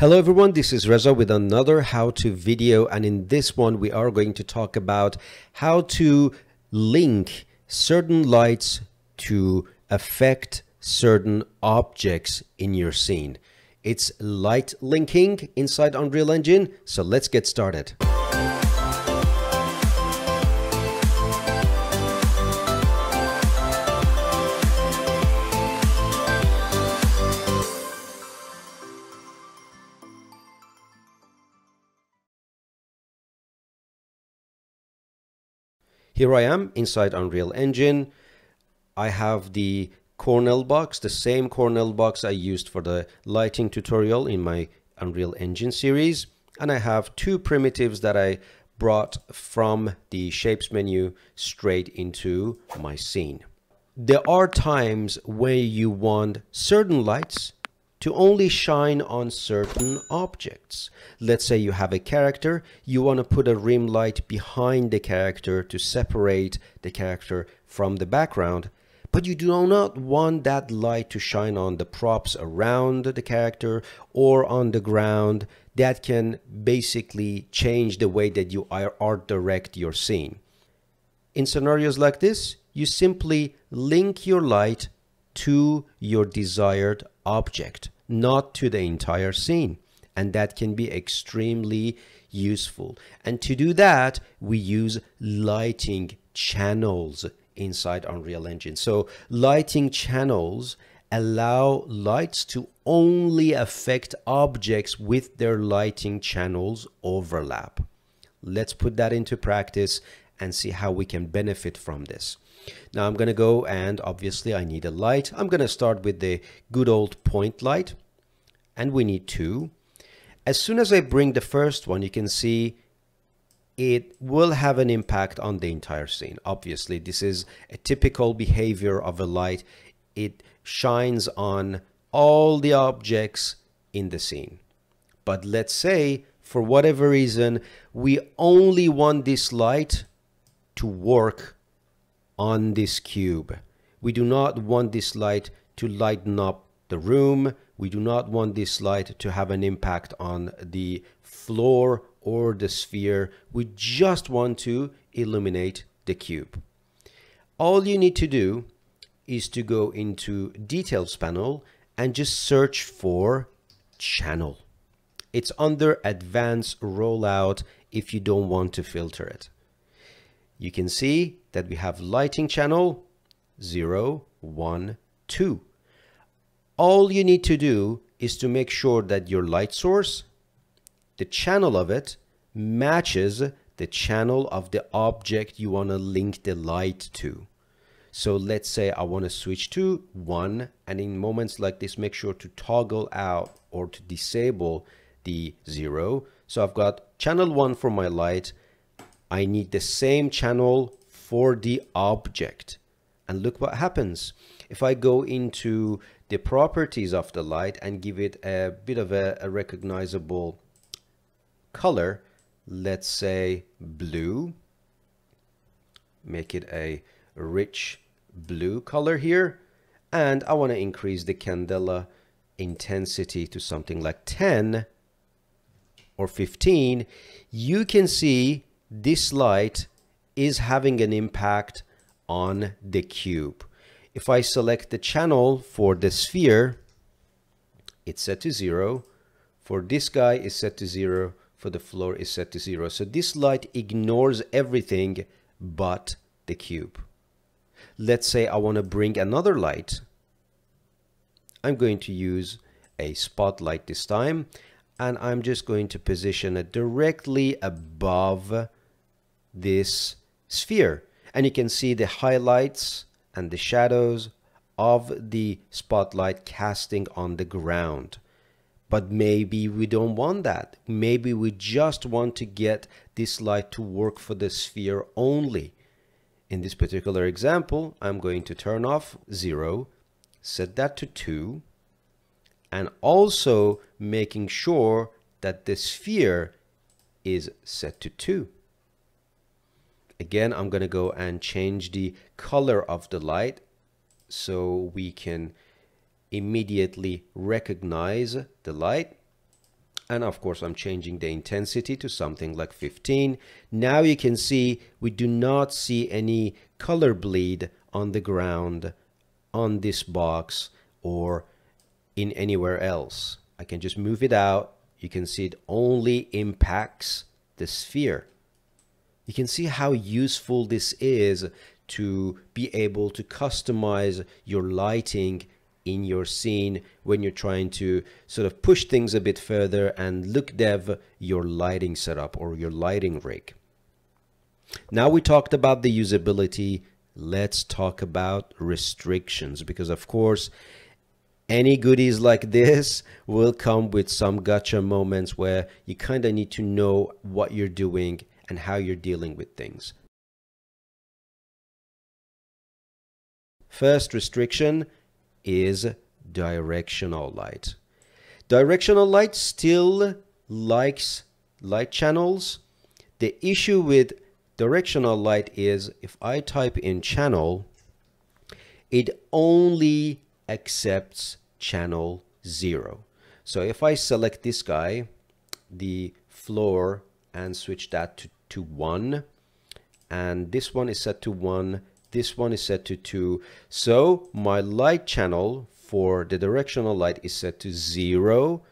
Hello everyone, this is Reza with another how-to video, and in this one we are going to talk about how to link certain lights to affect certain objects in your scene. It's light linking inside Unreal Engine, so let's get started. Here I am inside Unreal Engine. I have the Cornell box, the same Cornell box I used for the lighting tutorial in my Unreal Engine series. And I have two primitives that I brought from the shapes menu straight into my scene. There are times where you want certain lights to only shine on certain objects. Let's say you have a character, you want to put a rim light behind the character to separate the character from the background, but you do not want that light to shine on the props around the character or on the ground. That can basically change the way that you art direct your scene. In scenarios like this, you simply link your light to your desired object, not to the entire scene. And that can be extremely useful. And to do that, we use lighting channels inside Unreal Engine. So lighting channels allow lights to only affect objects with their lighting channels overlap. Let's put that into practice and see how we can benefit from this. Now I'm going to go, and obviously I need a light. I'm going to start with the good old point light, and we need two. As soon as I bring the first one, you can see it will have an impact on the entire scene. Obviously, this is a typical behavior of a light. It shines on all the objects in the scene. But let's say, for whatever reason, we only want this light to work on this cube. We do not want this light to lighten up the room. We do not want this light to have an impact on the floor or the sphere. We just want to illuminate the cube. All you need to do is to go into Details panel and just search for Channel. It's under Advanced Rollout if you don't want to filter it. You can see that we have lighting channel 0, 1, 2. All you need to do is to make sure that your light source, the channel of it, matches the channel of the object you want to link the light to. So let's say I want to switch to 1, and in moments like this, make sure to toggle out or to disable the 0. So I've got channel 1 for my light. I need the same channel for the object. And look what happens. If I go into the properties of the light and give it a bit of a recognizable color, let's say blue, make it a rich blue color here. And I want to increase the candela intensity to something like 10 or 15. You can see this light is having an impact on the cube. If I select the channel for the sphere, it's set to 0. For this guy, it's set to 0. For the floor, it's set to 0. So this light ignores everything but the cube. Let's say I want to bring another light. I'm going to use a spotlight this time, and I'm just going to position it directly above this sphere, and you can see the highlights and the shadows of the spotlight casting on the ground. But maybe we don't want that. Maybe we just want to get this light to work for the sphere only. In this particular example, I'm going to turn off 0, set that to 2, and also making sure that the sphere is set to 2. Again, I'm going to go and change the color of the light so we can immediately recognize the light. And of course, I'm changing the intensity to something like 15. Now you can see we do not see any color bleed on the ground, on this box, or in anywhere else. I can just move it out. You can see it only impacts the sphere. You can see how useful this is to be able to customize your lighting in your scene when you're trying to sort of push things a bit further and look dev your lighting setup or your lighting rig. Now we talked about the usability. Let's talk about restrictions, because of course any goodies like this will come with some gotcha moments where you kind of need to know what you're doing and how you're dealing with things. First restriction is directional light. Directional light still likes light channels. The issue with directional light is if I type in channel, it only accepts channel 0. So if I select this guy, the floor, and switch that to 1, and this one is set to 1, this one is set to 2, so my light channel for the directional light is set to 0,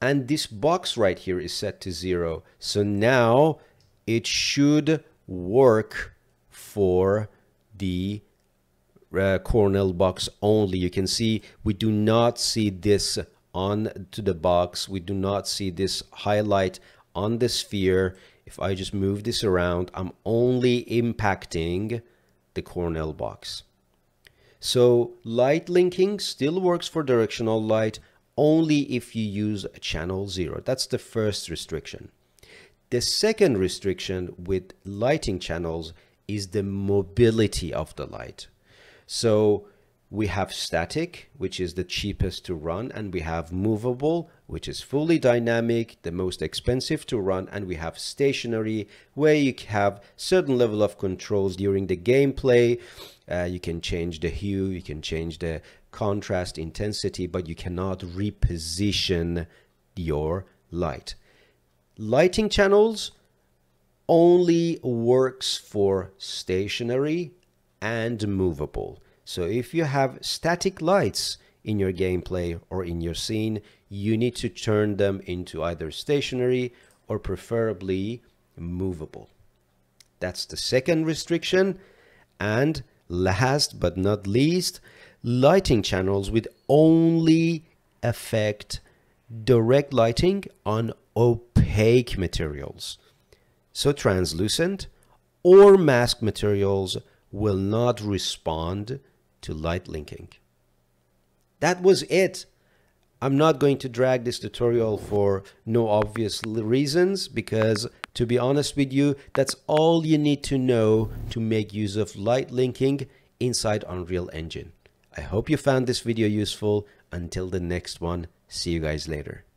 and this box right here is set to 0. So now it should work for the Cornell box only. You can see we do not see this on to the box. We do not see this highlight on the sphere. If I just move this around, I'm only impacting the Cornell box. So light linking still works for directional light only if you use channel 0. That's the first restriction. The second restriction with lighting channels is the mobility of the light. So we have static, which is the cheapest to run, and we have movable, which is fully dynamic, the most expensive to run, and we have stationary, where you have certain level of controls during the gameplay. You can change the hue, you can change the contrast, intensity, but you cannot reposition your light. Lighting channels only works for stationary and movable. So if you have static lights in your gameplay or in your scene, you need to turn them into either stationary or preferably movable. That's the second restriction. And last but not least, lighting channels would only affect direct lighting on opaque materials. So translucent or mask materials will not respond to light linking. That was it. I'm not going to drag this tutorial for no obvious reasons, because to be honest with you, that's all you need to know to make use of light linking inside Unreal Engine. I hope you found this video useful. Until the next one, see you guys later.